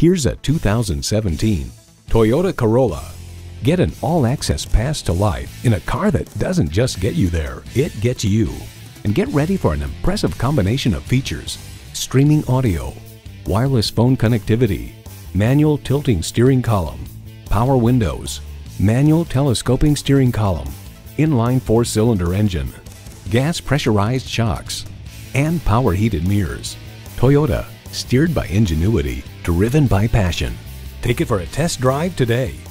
Here's a 2017 Toyota Corolla. Get an all-access pass to life in a car that doesn't just get you there, it gets you. And get ready for an impressive combination of features: streaming audio, wireless phone connectivity, manual tilting steering column, power windows, manual telescoping steering column, inline four-cylinder engine, gas pressurized shocks, and power heated mirrors. Toyota, steered by ingenuity, driven by passion. Take it for a test drive today.